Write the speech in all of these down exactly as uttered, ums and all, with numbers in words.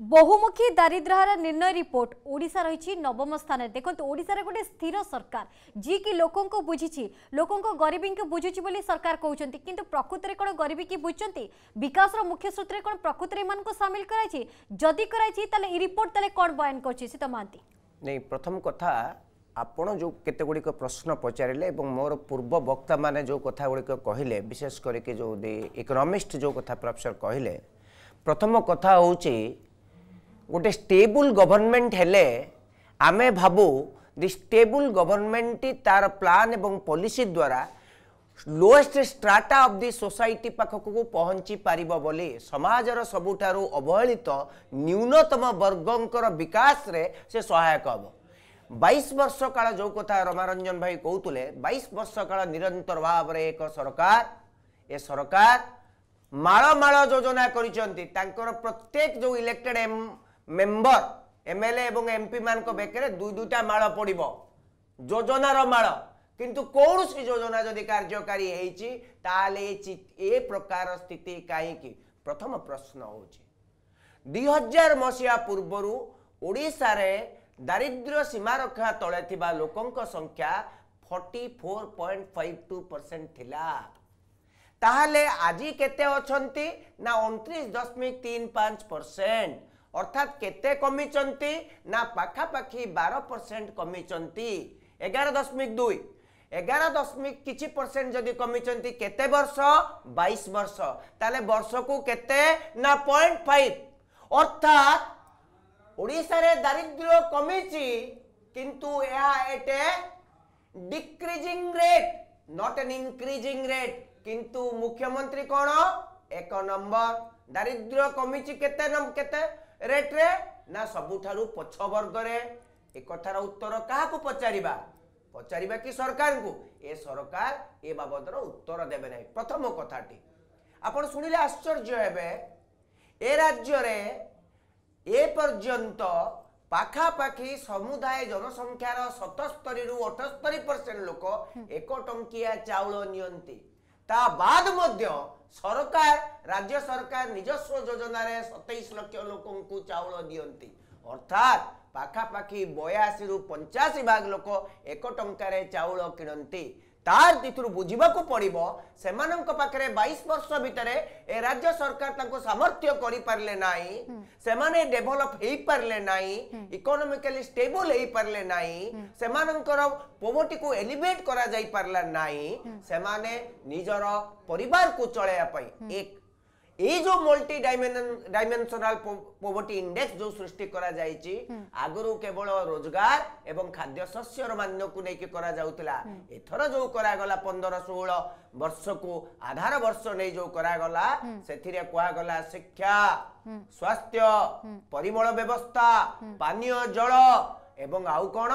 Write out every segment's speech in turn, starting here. बहुमुखी दारिद्र्यहार निर्णय रिपोर्ट ओडिशा रही नवम स्थान देखते ओडिशा गोटे स्थिर सरकार जी कि लोकों को बुझी लोकों को गरीबी को बुझुची बोली सरकार कहते किंतु प्रकृत में कौन गरीबी की बुझुंट विकास मुख्य सूत्र कौन प्रकृत में इमान को सामिल कराई जदि कराई रिपोर्ट तेल कौन बयान कर महांती नहीं प्रथम कथा आपण जो केते गुड़िक प्रश्न पचारे और मोर पूर्व वक्ता मैंने जो कथा गुड़िक कहले विशेष करके जो इकोनॉमिस्ट जो कथा प्रोफेसर कहले प्रथम कथा हूँ गोटे स्टेबल गवर्नमेंट हेले आमे भाबो दि स्टेबल गवर्नमेंट तार प्लान एवं पॉलिसी द्वारा lowest strata of the society पाखक को पहुँची पारिबो बोली समाजर सबुठारो अवहेलित न्यूनतम वर्गंकर विकास रे से सहायक हम बाईस वर्ष काल जो कथा रमारंजन भाई कहते बाईस वर्ष काल निरंतर भाव रे एक सरकार ए सरकार माला माला योजना करिसेंती तांकर प्रत्येक जो इलेक्टेड एम मेंबर एमएलए एवं एमपी मान को बेकरे दुई दुईटा माला पड़िबो योजनार माला किंतु कौन सी योजना जो कार्यकारी ए प्रकार स्थिति कहीं प्रथम प्रश्न हो दुई हजार मसीहा पूर्वर ओडिशा रे दारिद्र्य सीमा रखा तले थिबा लोकंक संख्या चवालीस पॉइंट पाँच दो परसेंट थिला ताहले आजी केते अछंती ना उनतीस दशमलव तीन पाँच परसेंट अर्थात केते कमी चंती ना पाखा पाखी बारह परसेंट कमी चंती ग्यारह दशमलव दो एगार दशमिक किसी परसेंट जदि कमी केते वर्ष बाईस वर्ष ताले वर्ष को केते ना पॉइंट फाइव अर्थात ओडिशा रे दारिद्र्य कमी किंतु यह at a decreasing rate not an increasing rate किंतु मुख्यमंत्री कौन एक नंबर दारिद्र्य कमी केते नम केते रेट रे ना सबुठारू पछ वर्ग रे ए कथार उत्तर काहाकू पचारिबा पचारिबा कि सरकार को ए सरकार ए बाबद उत्तर देवे ना प्रथम कथाटी आपण सुनिले आश्चर्य हेबे ए राज्य रे ए पर्यंत पाखापाखी समुदाय जनसंख्यार सतस्तरी रु अठस्तरी परसेंट लोक एक टंकिया चाउल नियंती ता बाद मध्य सरकार राज्य सरकार निजस्व योजना रे सत्ताईस लाख लोकों को चाउल दियंती अर्थात पाखापाखी बयासी रु पंचाशी भाग लोक एक टंकार चाउल किणती तार तीर बुझा पड़ो से पाखे बाईस वर्ष भितर ए राज्य सरकार सामर्थ्य करें ना से डेभलप हो पारे ना इकोनॉमिकली स्टेबल हो पारे ना से पोवर्टी को एलिवेट करा जाई पारला नहीं से निजर परिवार को चलैयापाई एक ये जो multi dimension dimensional poverty index जो सृष्टि करा जायछि आगुरु केवल रोजगार एवं खाद्य शस्यर मान्य को लेके करा जाउतला एथर जो करा गला पंद्रह सोलह वर्ष को आधार वर्ष नहीं जो करा गला सेथिरे कोआ गला शिक्षा स्वास्थ्य परिमल व्यवस्था पानीय जल एवं आउ कोन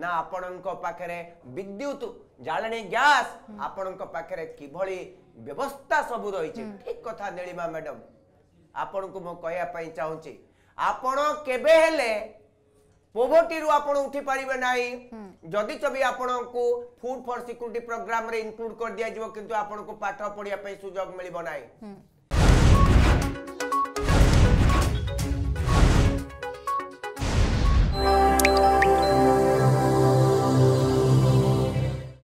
ना आपणक पाखरे विद्युत जालनी गैस आपणक पाखरे किभली व्यवस्था सब रही ठीक कथा नीलिमा मैडम आपण को मुझे चाहूँगी आपण केले पोवर्टी रू आप उठी पारे ना जदि चबी आपण को फूड फॉर सिक्योरिटी प्रोग्राम रे इंक्लूड कर दिया किंतु आपण को पाठ पढ़िया सुजोग मिलना।